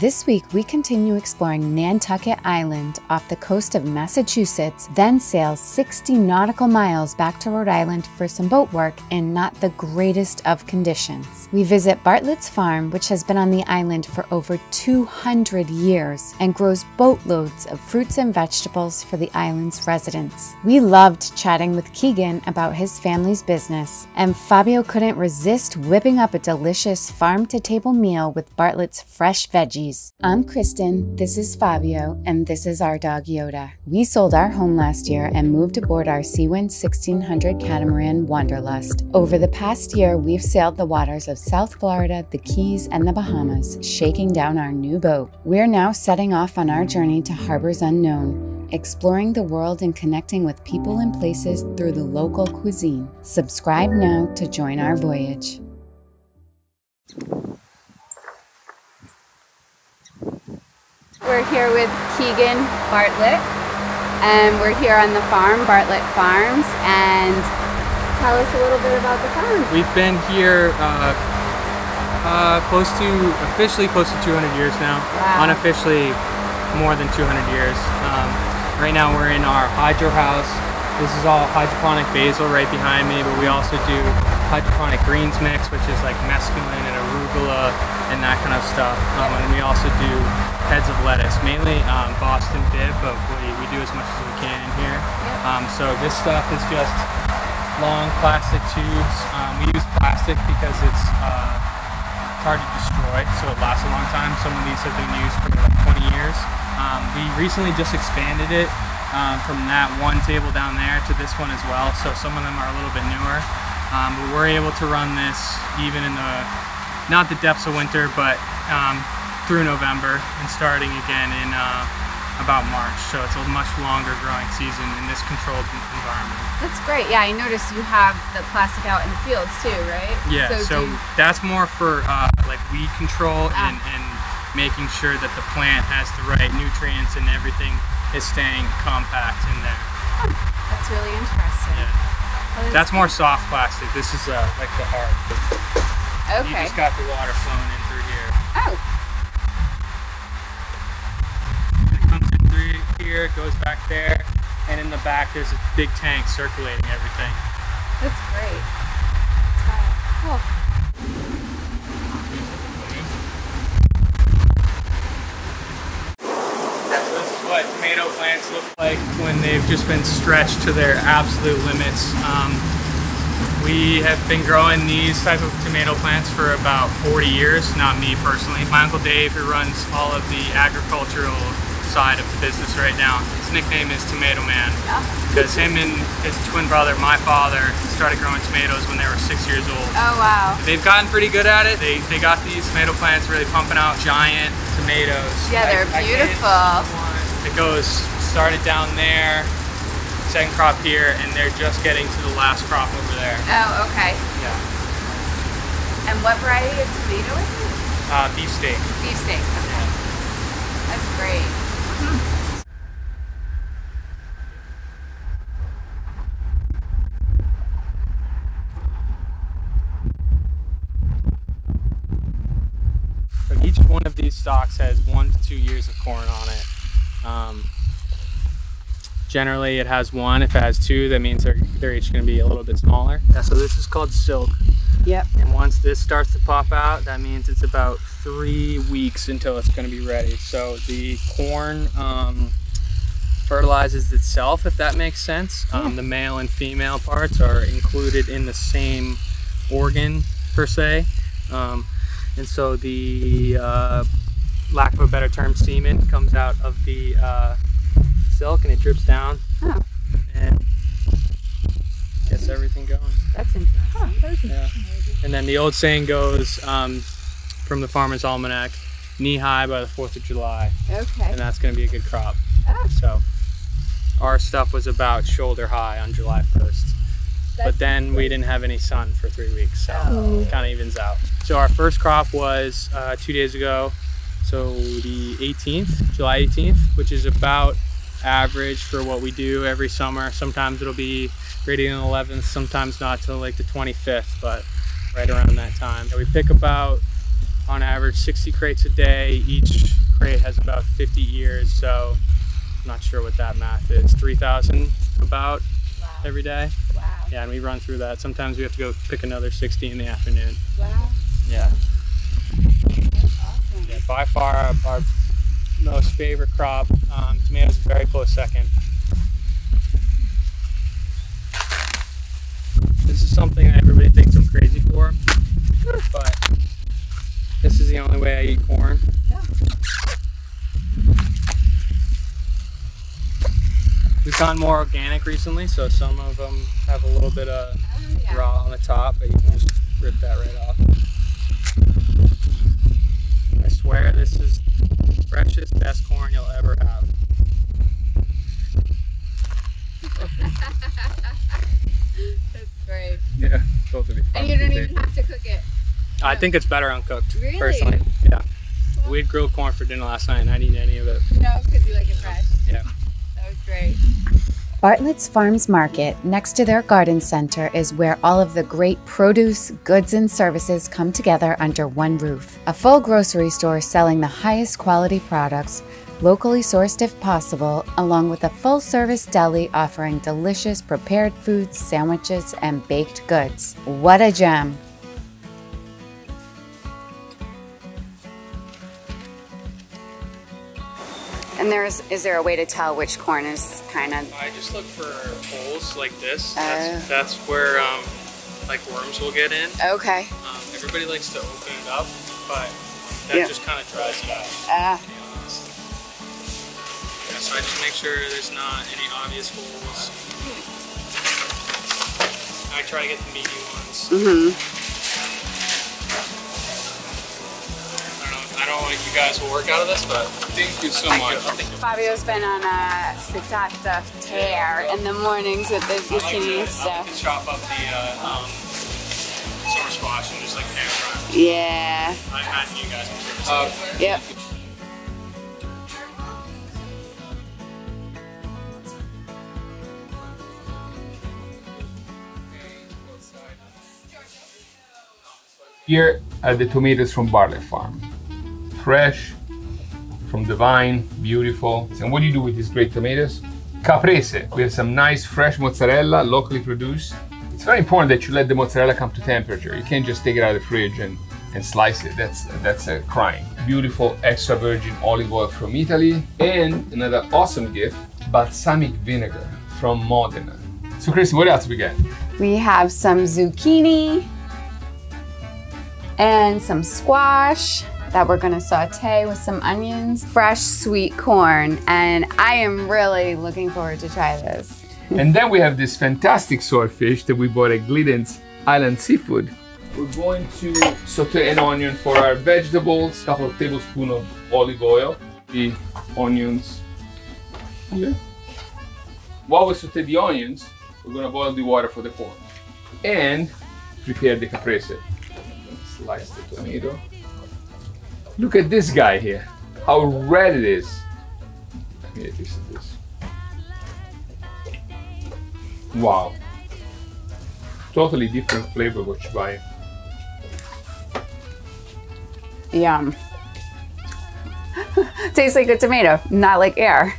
This week, we continue exploring Nantucket Island off the coast of Massachusetts, then sail 60 nautical miles back to Rhode Island for some boat work in not the greatest of conditions. We visit Bartlett's Farm, which has been on the island for over 200 years and grows boatloads of fruits and vegetables for the island's residents. We loved chatting with Keegan about his family's business, and Fabio couldn't resist whipping up a delicious farm-to-table meal with Bartlett's fresh veggies. I'm Kristen, this is Fabio, and this is our dog Yoda. We sold our home last year and moved aboard our Seawind 1600 catamaran Wanderlust. Over the past year, we've sailed the waters of South Florida, the Keys, and the Bahamas, shaking down our new boat. We're now setting off on our journey to Harbors Unknown, exploring the world and connecting with people and places through the local cuisine. Subscribe now to join our voyage. We're here with Keegan Bartlett, and we're here on the farm, Bartlett Farms, and tell us a little bit about the farm. We've been here officially close to 200 years now. Wow. Unofficially more than 200 years. Right now we're in our hydro house. This is all hydroponic basil right behind me, but we also do hydroponic greens mix, which is like mescaline and arugula and that kind of stuff. And we also do heads of lettuce, mainly Boston bib, but we do as much as we can in here. So this stuff is just long plastic tubes. We use plastic because it's hard to destroy, so it lasts a long time. Some of these have been used for like 20 years. We recently just expanded it from that one table down there to this one as well, so some of them are a little bit newer. But we're able to run this even in the, not the depths of winter, but through November and starting again in about March. So it's a much longer growing season in this controlled environment. That's great. Yeah, I noticed you have the plastic out in the fields too, right? Yeah, so that's more for like weed control and making sure that the plant has the right nutrients and everything is staying compact in there. Oh, that's really interesting. Yeah. That's more soft plastic. This is like the hard. Okay. You just got the water flowing in through here. Oh. It comes in through here, it goes back there, and in the back there's a big tank circulating everything. That's great. That's cool. So this is what tomato plants look like when they've just been stretched to their absolute limits. We have been growing these type of tomato plants for about 40 years, not me personally. My Uncle Dave, who runs all of the agricultural side of the business right now, his nickname is Tomato Man. Yeah. Because him and his twin brother, my father, started growing tomatoes when they were 6 years old. Oh wow. They've gotten pretty good at it. They got these tomato plants really pumping out giant tomatoes. Yeah, they're beautiful. It goes, started down there, second crop here, and they're just getting to the last crop over there. Oh, okay. Yeah. And what variety of tomato is it? Beefsteak. Beefsteak, okay. That's great. So each one of these stalks has 1 to 2 years of corn on it. Generally it has one. If it has two, that means they're each going to be a little bit smaller. Yeah, so this is called silk. Yep. And once this starts to pop out, that means it's about 3 weeks until it's going to be ready. So the corn fertilizes itself, if that makes sense. The male and female parts are included in the same organ, per se. And so the, lack of a better term, semen comes out of the silk and it drips down and gets everything going. That's interesting. Huh, that's interesting. And then the old saying goes from the Farmer's Almanac, knee high by the 4th of July. Okay. And that's going to be a good crop. Ah. So our stuff was about shoulder high on July 1st. But then we didn't have any sun for 3 weeks, so it kind of evens out. So our first crop was 2 days ago. So the 18th, July 18th, which is about average for what we do every summer. Sometimes it'll be rated on the 11th, sometimes not till like the 25th, but right around that time. So we pick about on average 60 crates a day. Each crate has about 50 ears, so I'm not sure what that math is. 3,000 about every day. Wow. Yeah, and we run through that. Sometimes we have to go pick another 60 in the afternoon. Wow. Yeah. That's awesome. Yeah, by far our most favorite crop. Tomatoes are very close second. This is something that everybody thinks I'm crazy for, but this is the only way I eat corn. Yeah. We've gone more organic recently, so some of them have a little bit of raw on the top, but you can just rip that right off. I swear this is the freshest, best corn you'll ever have. That's great. Yeah, it's supposed to be fun. And you don't even have to cook it. I think it's better uncooked, really? Personally. Yeah. Well, we'd grilled corn for dinner last night and I didn't eat any of it. No, because you like it fresh. Yeah. That was great. Bartlett's Farms Market, next to their garden center, is where all of the great produce, goods, and services come together under one roof. A full grocery store selling the highest quality products, locally sourced if possible, along with a full-service deli offering delicious prepared foods, sandwiches, and baked goods. What a gem! And is there a way to tell which corn is kind of? I just look for holes like this. That's where like worms will get in. Okay. Everybody likes to open it up, but that just kind of dries it out. To be honest. Yeah, so I just make sure there's not any obvious holes. I try to get the meaty ones. I don't know if you guys will work out of this, but thank you so much. Fabio's been on a frittata tear in the mornings with the zucchini stuff. I chop up the summer squash and just like pan fry. Yeah. I imagine you guys will do this. Yep. Here are the tomatoes from Bartlett Farm. Fresh from the vine, beautiful. And what do you do with these great tomatoes? Caprese. We have some nice fresh mozzarella, locally produced. It's very important that you let the mozzarella come to temperature. You can't just take it out of the fridge and slice it. That's a crime. Beautiful extra virgin olive oil from Italy. And another awesome gift, balsamic vinegar from Modena. So Kristen, what else we got? We have some zucchini and some squash that we're gonna saute with some onions, fresh sweet corn, and I am really looking forward to try this. And then we have this fantastic swordfish that we bought at Glidden's Island Seafood. We're going to saute an onion for our vegetables, a couple of tablespoons of olive oil, the onions here. While we saute the onions, we're gonna boil the water for the corn and prepare the caprese. Slice the tomato. Look at this guy here, how red it is. Here, this is this. Wow. Totally different flavor what you buy. Yum. Tastes like a tomato, not like air.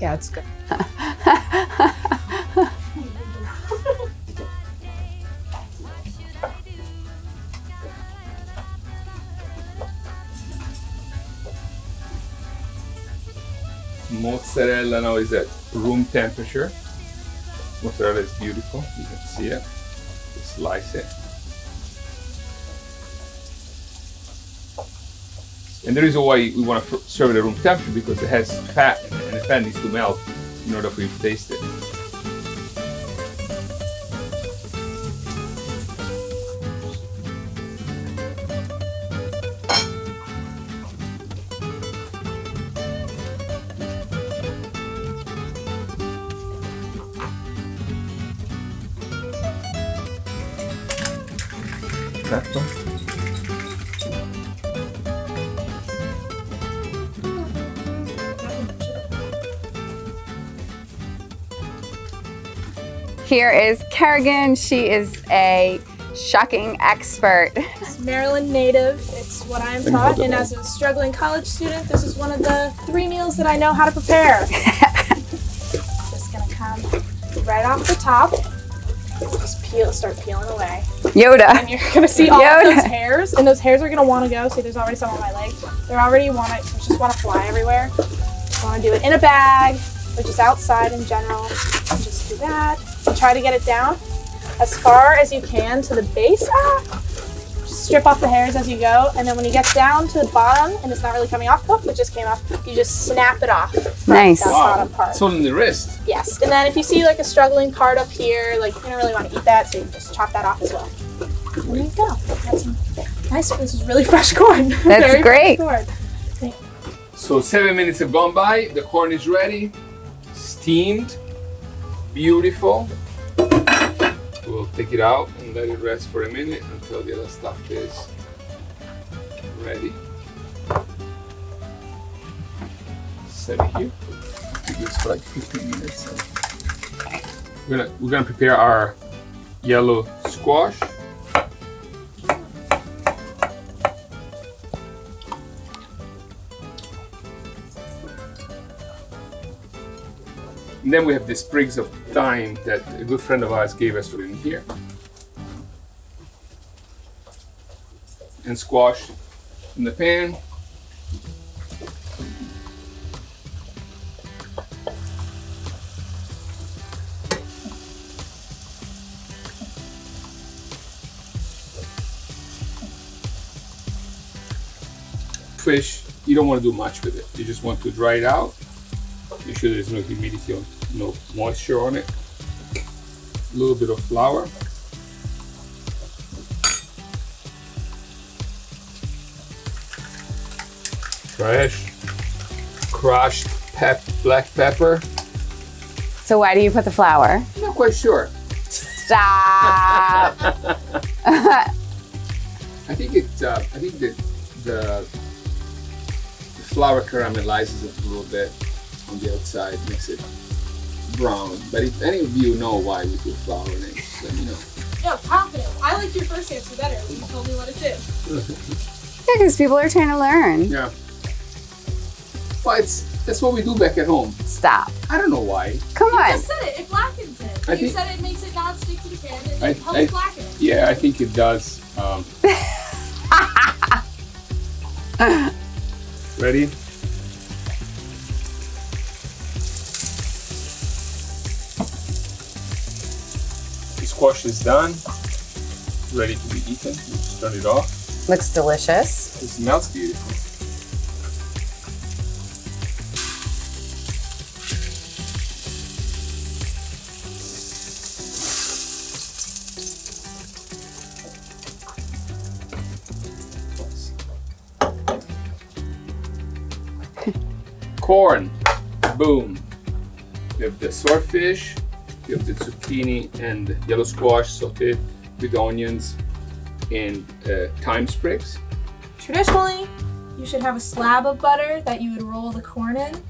Yeah, it's good. Mozzarella now is at room temperature. Mozzarella is beautiful, you can see it. Just slice it. And the reason why we want to serve it at room temperature because it has fat and the fat needs to melt in order for you to taste it. Here is Kerrigan. She is a Shocking expert. It's Maryland native. It's what I'm taught. And as a struggling college student, this is one of the 3 meals that I know how to prepare. Just gonna come right off the top. Just peel, start peeling away. Yoda. And you're gonna see all of those hairs, and those hairs are gonna want to go. See, there's already some on my leg. They're already just want to fly everywhere. I want to do it in a bag, or just outside in general. Just do that. And try to get it down as far as you can to the base. Just strip off the hairs as you go, and then when you get down to the bottom, and it's not really coming off, but it just came off, you just snap it off. Nice. That bottom part. It's on the wrist. Yes. And then if you see like a struggling part up here, like you don't really want to eat that, so you can just chop that off as well. And there you go. That's nice. This is really fresh corn. That's very great. Fresh corn. So 7 minutes have gone by. The corn is ready, steamed, beautiful. We'll take it out and let it rest for a minute until the other stuff is ready. Set it here. Do this for like 15 minutes. We're gonna prepare our yellow squash. And then we have the sprigs of thyme that a good friend of ours gave us in here. And squash in the pan. Fish, you don't want to do much with it. You just want to dry it out. Make sure there's no humidity, no moisture on it. A little bit of flour. Fresh, crushed black pepper. So why do you put the flour? I'm not quite sure. Stop. I think the flour caramelizes it a little bit on the outside, makes it brown. But if any of you know why we do flour in it, let me know. Yeah, confident. I like your first answer better when you told me what it did. Yeah, because people are trying to learn. Yeah. Well, that's what we do back at home. Stop. I don't know why. Come on. You just said it. It blackens it. You said it makes it not stick to the pan and it helps blacken it. Yeah, I think it does. Ready? Squash is done, ready to be eaten. We'll just turn it off. Looks delicious. It smells beautiful. Corn, boom. We have the swordfish. You have the zucchini and the yellow squash sauteed with onions and thyme sprigs. Traditionally, you should have a slab of butter that you would roll the corn in,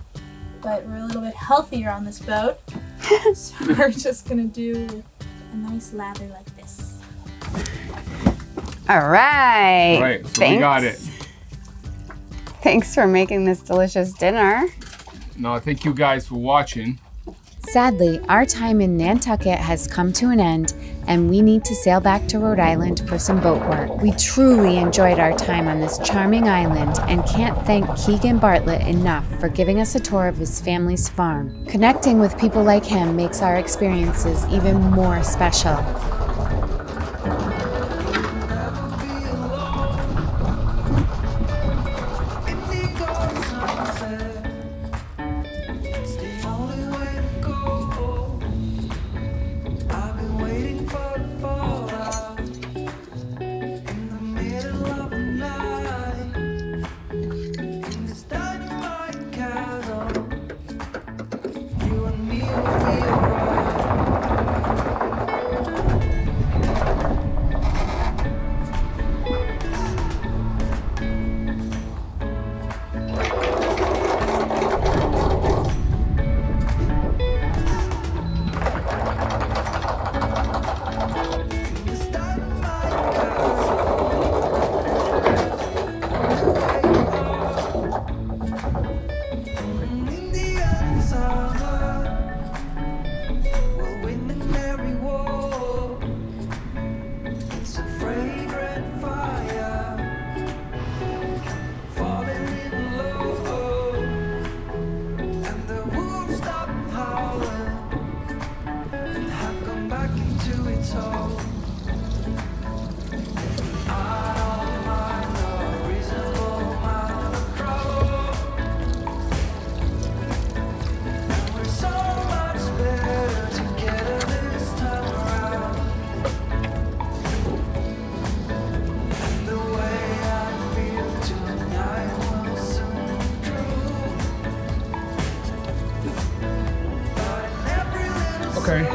but we're a little bit healthier on this boat. So we're just gonna do a nice lather like this. All right. All right, so we got it. Thanks for making this delicious dinner. No, thank you guys for watching. Sadly, our time in Nantucket has come to an end, and we need to sail back to Rhode Island for some boat work. We truly enjoyed our time on this charming island and can't thank Keegan Bartlett enough for giving us a tour of his family's farm. Connecting with people like him makes our experiences even more special. Okay.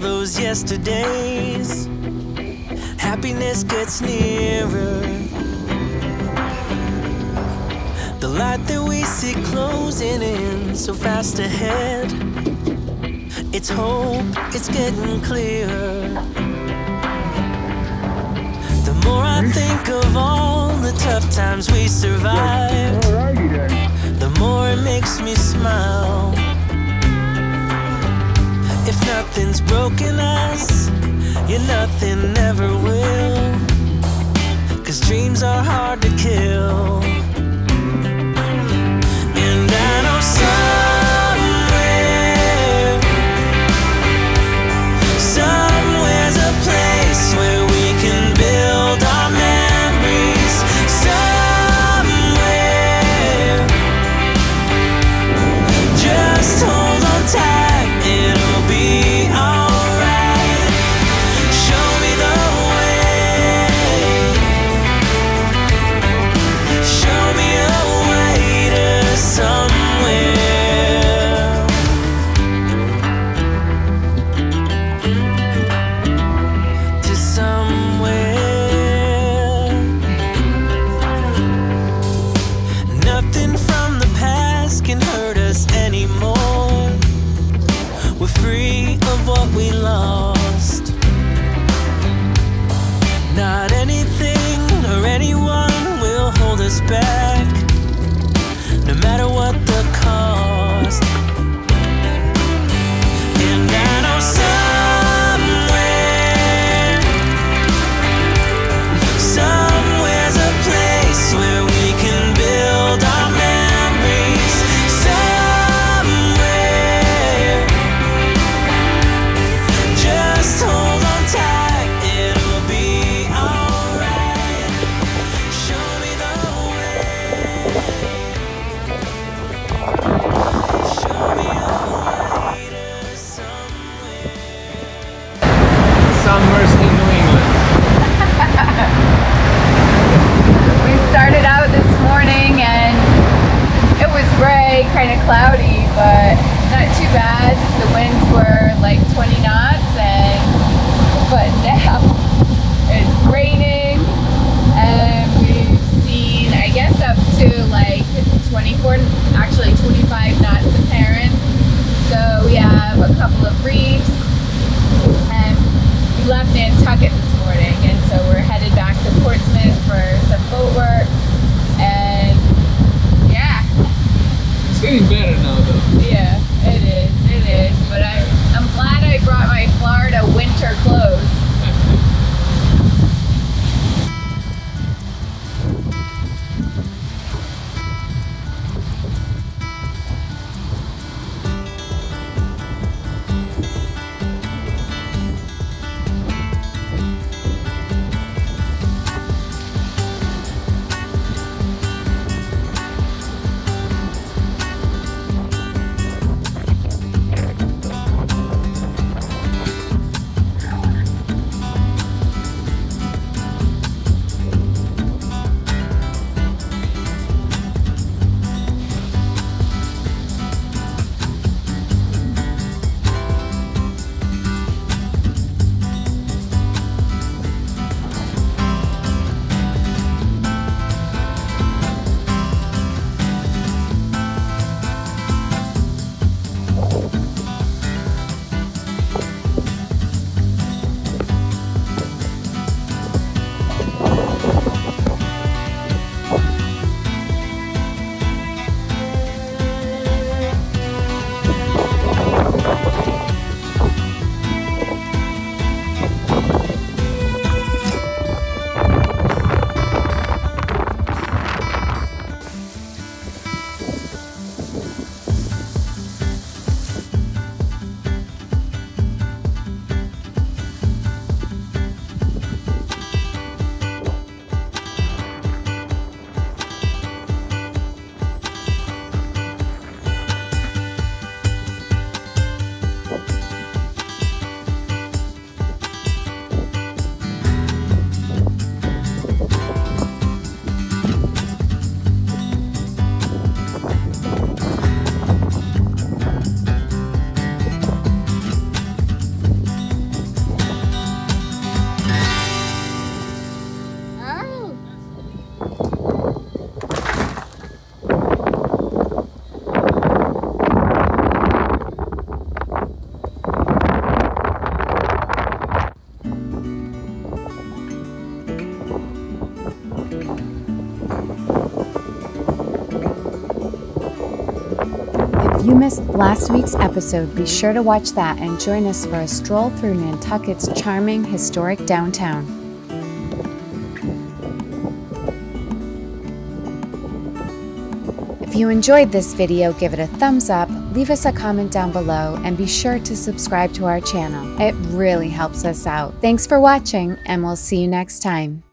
Those yesterdays, happiness gets nearer. The light that we see closing in so fast ahead, it's hope, it's getting clearer. The more I think of all the tough times we survived, the more it makes me smile. If nothing's broken us, yeah, nothing ever will, 'cause dreams are hard to kill. And I know somewhere's a place where we can build our memories. Somewhere, just hold on tight. Back, no matter what the cost. And I know somewhere's a place where we can build our memories. Somewhere, just hold on tight, it'll be alright. Show me the summers in New England. We started out this morning and it was gray, kind of cloudy, but not too bad. The winds were like 20 knots, and but now it's raining and we've seen, I guess, up to like 24, actually 25 knots apparent. So we have a couple of reefs, and we left Nantucket this morning, and so we're headed back to Portsmouth for some boat work, and yeah. It's getting better now though. Yeah, it is, but I'm glad I brought my Florida winter clothes. you missed last week's episode, be sure to watch that and join us for a stroll through Nantucket's charming historic downtown. If you enjoyed this video, give it a thumbs up, leave us a comment down below, and be sure to subscribe to our channel. It really helps us out. Thanks for watching, and we'll see you next time.